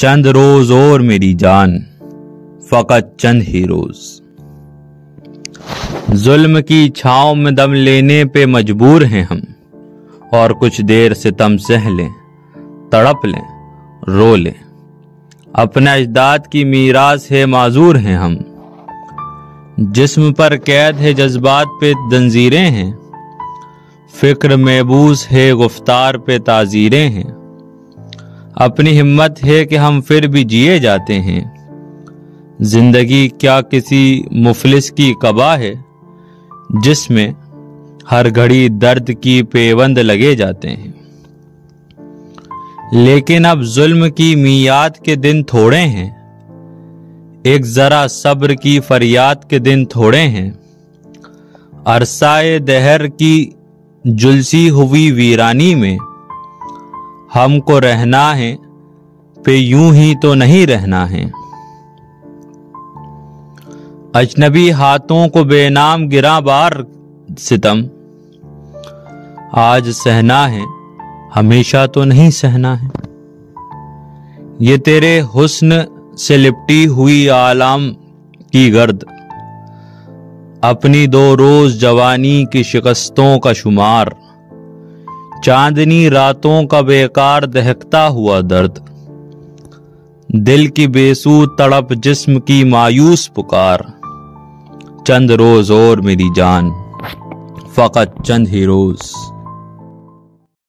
चंद रोज और मेरी जान, फकत चंद ही रोज। जुल्म की छाँव में दम लेने पे मजबूर हैं हम, और कुछ देर सितम सह लें, तड़प लें, रो लें। अपने अजदाद की मीरास है माजूर हैं हम। जिस्म पर कैद है, जज्बात पे जंजीरें हैं, फिक्र महबूस है, गुफ्तार पे ताजीरें हैं। अपनी हिम्मत है कि हम फिर भी जिए जाते हैं। जिंदगी क्या किसी मुफलिस की कबा है, जिसमें हर घड़ी दर्द की पेवंद लगे जाते हैं। लेकिन अब जुल्म की मियाद के दिन थोड़े हैं, एक जरा सब्र की फरियाद के दिन थोड़े हैं। अरसाए दहर की जुलसी हुई वीरानी में हमको रहना है पे, यूं ही तो नहीं रहना है। अजनबी हाथों को बेनाम गिरा बार सितम, आज सहना है, हमेशा तो नहीं सहना है। ये तेरे हुस्न से लिपटी हुई आलाम की गर्द, अपनी दो रोज जवानी की शिकस्तों का शुमार, चांदनी रातों का बेकार दहकता हुआ दर्द, दिल की बेसूध तड़प, जिस्म की मायूस पुकार। चंद रोज और मेरी जान, फकत चंद ही रोज।